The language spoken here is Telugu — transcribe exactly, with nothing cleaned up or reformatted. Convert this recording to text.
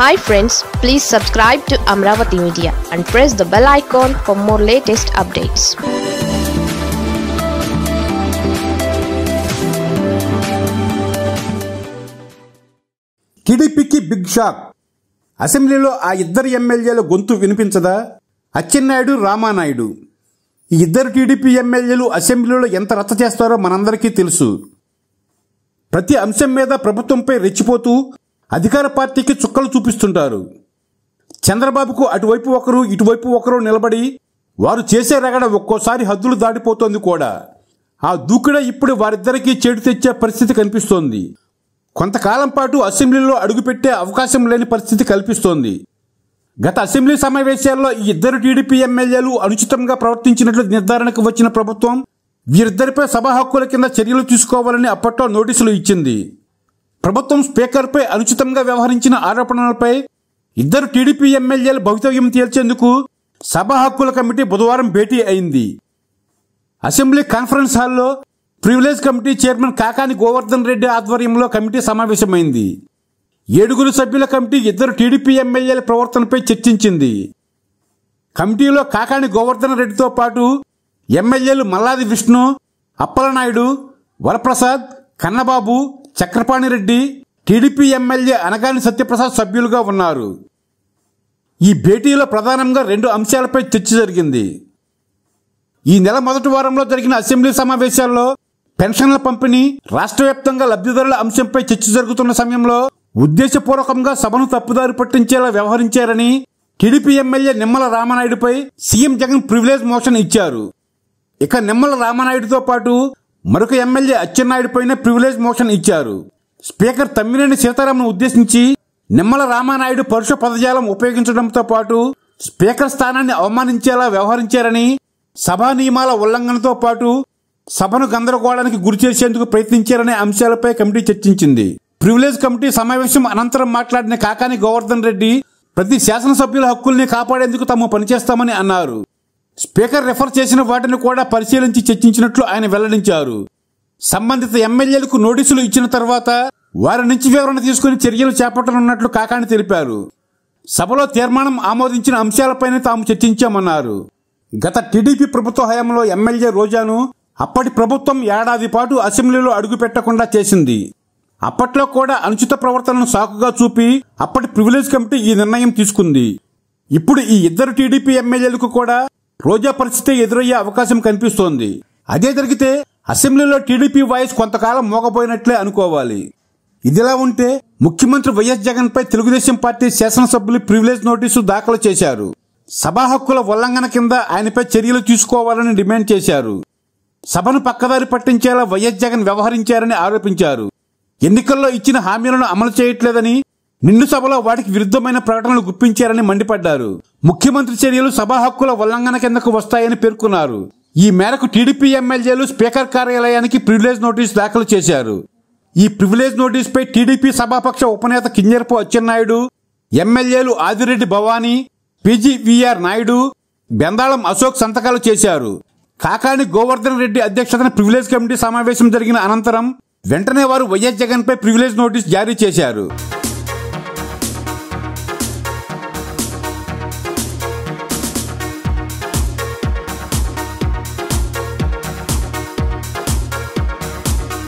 Hi friends, please subscribe to Amravati Media and press the bell icon for more latest updates. టీడీపీకి బిగ్ షాక్. అసెంబ్లీలో ఆ ఇద్దరు ఎమ్మెల్యేల గొంతు వినిపించదా? అచ్చెన్నాయుడు, రామానాయుడు. ఈ ఇద్దరు టీడీపీ ఎమ్మెల్యేలు అసెంబ్లీలో ఎంత రచ్చ చేస్తారో మనందరికీ తెలుసు. ప్రతి అంశం మీద ప్రభుత్వంపై రెచ్చిపోతూ అధికార పార్టీకి చుక్కలు చూపిస్తుంటారు. చంద్రబాబుకు అటువైపు ఒకరు, ఇటువైపు ఒకరు నిలబడి వారు చేసే రగడ ఒక్కోసారి హద్దులు దాటిపోతోంది కూడా. ఆ దూకుడ ఇప్పుడు వారిద్దరికీ చేటు తెచ్చే పరిస్థితి కనిపిస్తోంది. కొంతకాలం పాటు అసెంబ్లీలో అడుగుపెట్టే అవకాశం లేని పరిస్థితి కల్పిస్తోంది. గత అసెంబ్లీ సమావేశాల్లో ఈ ఇద్దరు టీడీపీ ఎమ్మెల్యేలు అనుచితంగా ప్రవర్తించినట్లు నిర్ధారణకు వచ్చిన ప్రభుత్వం వీరిద్దరిపై సభా హక్కుల కింద చర్యలు తీసుకోవాలని అప్పట్లో నోటీసులు ఇచ్చింది. ప్రభుత్వం స్పీకర్పై అనుచితంగా వ్యవహరించిన ఆరోపణలపై ఇద్దరు టీడీపీ ఎమ్మెల్యేలు భవితవ్యం తేల్చేందుకు సభా హక్కుల కమిటీ బుధవారం భేటీ అయింది. అసెంబ్లీ కాన్ఫరెన్స్ హాల్లో privilege committee chairman Kakani Govardhan Reddy ఆధ్వర్యంలో కమిటీ సమావేశమైంది. ఏడుగురు సభ్యుల కమిటీ ఇద్దరు టీడీపీ ఎమ్మెల్యేల ప్రవర్తనపై చర్చించింది. కమిటీలో కాకాని గోవర్ధన్ రెడ్డితో పాటు ఎమ్మెల్యేలు మల్లాది విష్ణు, అప్పలనాయుడు, వరప్రసాద్, కన్నబాబు, చక్రపాణి రెడ్డి, టీడీపీ ఎమ్మెల్యే అనగాని సత్యప్రసాద్ సభ్యులుగా ఉన్నారు. ఈ భేటీలో ప్రధానంగా రెండు అంశాలపై చర్చ జరిగింది. ఈ నెల మొదటి వారంలో జరిగిన అసెంబ్లీ సమావేశాల్లో పెన్షన్ల పంపిణీ, రాష్ట్ర వ్యాప్తంగా లబ్ధిదారుల అంశంపై చర్చ జరుగుతున్న సమయంలో ఉద్దేశపూర్వకంగా సభను తప్పుదారి పట్టించేలా వ్యవహరించారని టీడీపీ ఎమ్మెల్యే నిమ్మల రామనాయుడుపై సీఎం జగన్ ప్రివిలేజ్ మోషన్ ఇచ్చారు. ఇక నిమ్మల రామనాయుడుతో పాటు మరొక ఎమ్మెల్యే అచ్చెన్నాయుడుపైనే ప్రివిలేజ్ మోషన్ ఇచ్చారు. స్పీకర్ తమ్మినేని సీతారాంను ఉద్దేశించి నిమ్మల రామనాయుడు పరుష పదజాలం ఉపయోగించడంతో పాటు స్పీకర్ స్థానాన్ని అవమానించేలా వ్యవహరించారని సభా నియమాల ఉల్లంఘనతో పాటు సభను గందరగోళానికి గురి చేసేందుకు ప్రయత్నించారనే అంశాలపై కమిటీ చర్చించింది. ప్రివిలేజ్ కమిటీ సమావేశం అనంతరం మాట్లాడిన కాకాని గోవర్ధన్ రెడ్డి ప్రతి శాసనసభ్యుల హక్కుల్ని కాపాడేందుకు తాము పనిచేస్తామని అన్నారు. స్పీకర్ రిఫర్ చేసిన వాటిని కూడా పరిశీలించి చర్చించినట్లు ఆయన వెల్లడించారు. సంబంధిత ఎమ్మెల్యేలకు నోటీసులు ఇచ్చిన తర్వాత వారి నుంచి వివరణ తీసుకుని చర్యలు చేపట్టనున్నట్లు కాకాని తెలిపారు. సభలో తీర్మానం ఆమోదించిన అంశాలపైనే తాము చర్చించామన్నారు. గత టీడీపీ ప్రభుత్వ హయాంలో ఎమ్మెల్యే రోజాను అప్పటి ప్రభుత్వం ఏడాది పాటు అసెంబ్లీలో అడుగుపెట్టకుండా చేసింది. అప్పట్లో కూడా అనుచిత ప్రవర్తనను సాకుగా చూపి అప్పటి ప్రివిలేజ్ కమిటీ ఈ నిర్ణయం తీసుకుంది. ఇప్పుడు ఈ ఇద్దరు టీడీపీ ఎమ్మెల్యేలకు కూడా రోజా పరిస్థితి ఎదురయ్యే అవకాశం కనిపిస్తోంది. అదే జరిగితే అసెంబ్లీలో టీడీపీ వాయిస్ కొంతకాలం మోగపోయినట్లే అనుకోవాలి. ఇదిలా ఉంటే ముఖ్యమంత్రి వైఎస్ జగన్ పై తెలుగుదేశం పార్టీ శాసనసభ్యులు ప్రివిలేజ్ నోటీసు దాఖలు చేశారు. సభా హక్కుల ఉల్లంఘన కింద ఆయనపై చర్యలు తీసుకోవాలని డిమాండ్ చేశారు. సభను పక్కదారి పట్టించేలా వైఎస్ జగన్ వ్యవహరించారని ఆరోపించారు. ఎన్నికల్లో ఇచ్చిన హామీలను అమలు చేయట్లేదని, నిండు సభలో వాటికి విరుద్ధమైన ప్రకటనలు గుప్పించారని మండిపడ్డారు. ముఖ్యమంత్రి చర్యలు సభా హక్కుల ఉల్లంఘన కిందకు వస్తాయని పేర్కొన్నారు. ఈ మేరకు టీడీపీ ఎమ్మెల్యేలు స్పీకర్ కార్యాలయానికి ప్రివిలేజ్ నోటీసు దాఖలు చేశారు. ఈ ప్రివిలేజ్ నోటీసుపై టీడీపీ సభాపక్ష ఉపనేత కింజరపు అచ్చెన్నాయుడు, ఎమ్మెల్యేలు ఆదిరెడ్డి భవానీ, పీజీ వీఆర్ నాయుడు, బెందాళం అశోక్ సంతకాలు చేశారు. కాకాని గోవర్ధన్ రెడ్డి అధ్యక్షతన ప్రివిలేజ్ కమిటీ సమావేశం జరిగిన అనంతరం వెంటనే వారు వైఎస్ జగన్పై ప్రివిలేజ్ నోటీస్ జారీ చేశారు.